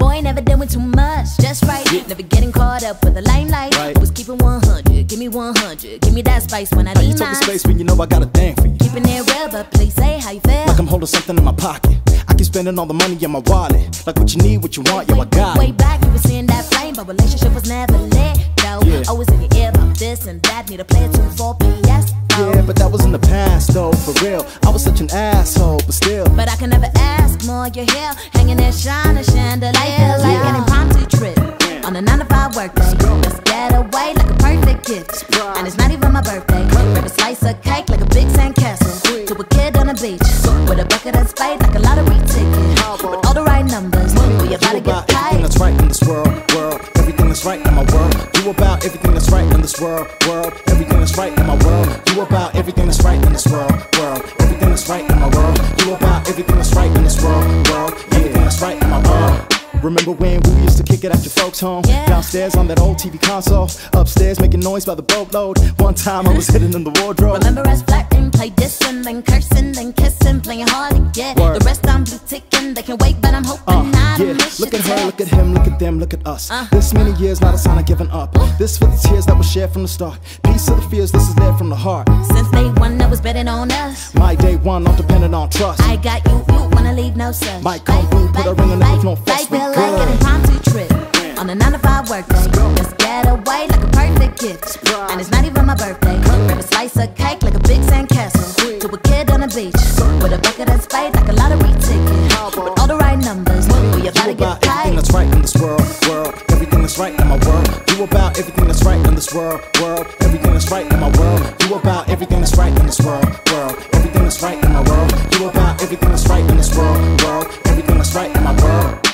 Boy, ain't never doing too much, just right. Never getting caught up with the limelight. Always keeping 100, give me 100. Give me that spice when I need mine. Now you took the space when you know I got a thing for you. Keeping it real, but please say how you feel. Like I'm holding something in my pocket. I keep spending all the money in my wallet. Like what you need, what you want, yo, I got it. Way back, you was seeing that flame, but relationship was never lit, though. Always in your ear about this and that. Need a player 2-4 PS. Yeah, but that was in the past, though, for real. I was such an asshole, but still. But I can never ask more, you're here, hanging there, shining chandelier. Like an impromptu trip on a 9-to-5 work day. Let's get away like a perfect gift. Surprise. And it's not even my birthday. Grab a slice of cake like a big sandcastle. To a kid on a beach with a bucket and spade like a lottery ticket. With all the right numbers, well, you're about to get paid. Everything that's right in this world. Everything that's right in my world. You about everything that's right in this world. Everything that's right in my world. You about everything that's right in this world. Everything that's right in my world. You about everything that's right in this world. Everything that's right in my world. Remember when we used to kick it at your folks' home? Downstairs on that old TV console. Upstairs making noise by the boatload. One time I was hidden in the wardrobe. Remember us flirting, play dissing, then cursing, then kissing, playing hard to get. The rest I'm blue ticking, they can wait, but I'm hoping not. Look at her, look at him, look at them, look at us. This many years, not a sign of giving up. This for the tears that was shared from the start. Peace of the fears, this is there from the heart. Since day one, I was betting on us. My day one, I'm dependent on trust. I got you, you wanna leave no such. Might come through, put her in the knife, no fuss. Like an impromptu trip on a 9-to-5 work day. Let's get away like a perfect gift. Surprise. And it's not even my birthday. Grab a slice of cake like a big sandcastle. To a kid on a beach with a bucket and spade like a lottery ticket. With all the right numbers, well, you're about to get paid. Everything that's right in this world. Everything that's right in my world. You about everything that's right in this world. Everything that's right in my world. You about everything that's right in this world. Everything that's right in my world. You about everything that's right in this world. Everything that's right in my world.